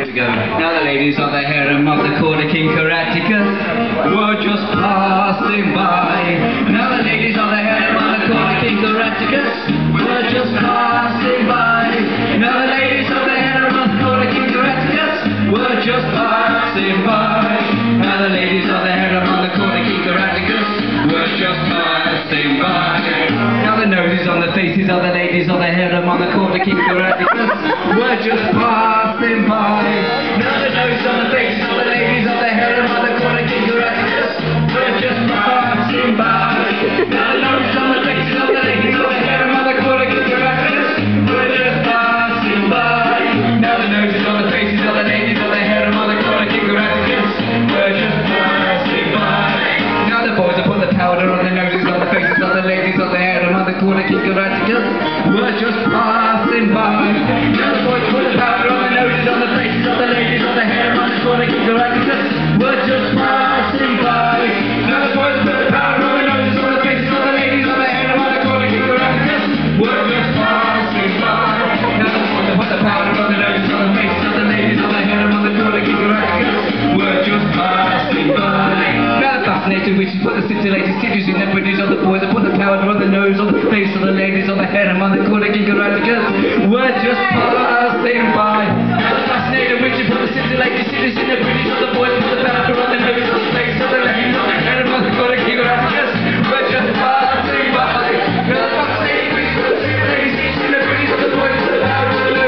years ago. Now the ladies are the harem of the court of King Caractacus. We're just passing by. Now the ladies are the harem of the court of King Caractacus. We're just passing by. Now the ladies are the harem of the court of King Caractacus. We're just passing by. Now the ladies are the harem of the court of King Caractacus. We're just passing by. Now the noses on the faces of the ladies are the harem on the court of King Caractacus. We're just passing by. Now the noses on the faces of the ladies are the harem on the court of King Caractacus. We're just passing by. Now the noses on the faces of the ladies are the harem on the court of King Caractacus. We're just passing by. Now the noses on the faces of the ladies are the harem on the court of King Caractacus. We're just passing by. Now the boys have put the powder on the noses on the faces of the ladies are the harem on the court of King Caractacus. We're just passing by. Now the boys put the powder on the noses on the faces of the ladies on the hair on the corner King Caractacus. We're just passing by. Now the boys put the powder on the noses on the faces of the ladies on the hair on the corner King Caractacus. We're just passing by. Now the boys put the powder on the noses on the faces of the ladies on the hair on the corner King Caractacus. We're just passing by. Now the fascinating witches put the scintillating stitches in their bridges on the boys and put the powder on the nose on the face of the ladies on the hair and on the corner King Caractacus. We're just passing by. Now the fascinating witches put the scintillating stitches in their bridges on the boys and put the powder on the nose on the face of the ladies on the hair and on the corner King Caractacus. We're just passing by. Now the fascinating witches put the scintillating stitches in their bridges on the boys and put the powder on the nose on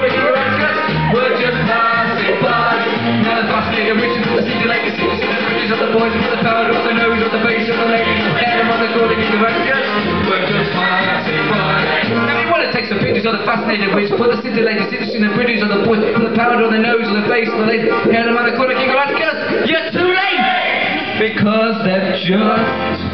the face of the ladies on the hair and on the corner King Caractacus. We're just passing by. Now the fascinating witches put the scintillating stitches in their bridges on the boys and put the powder on the nose on the face of the ladies on the hair and on the corner King Caractacus. We're just passing by. Takes the pictures of the fascinated witch, put the scintillating stitches in the bridges on the boys, put the powder on the nose, on the face, on the lady, and on the corner King Caractacus. You're too late! Because they've just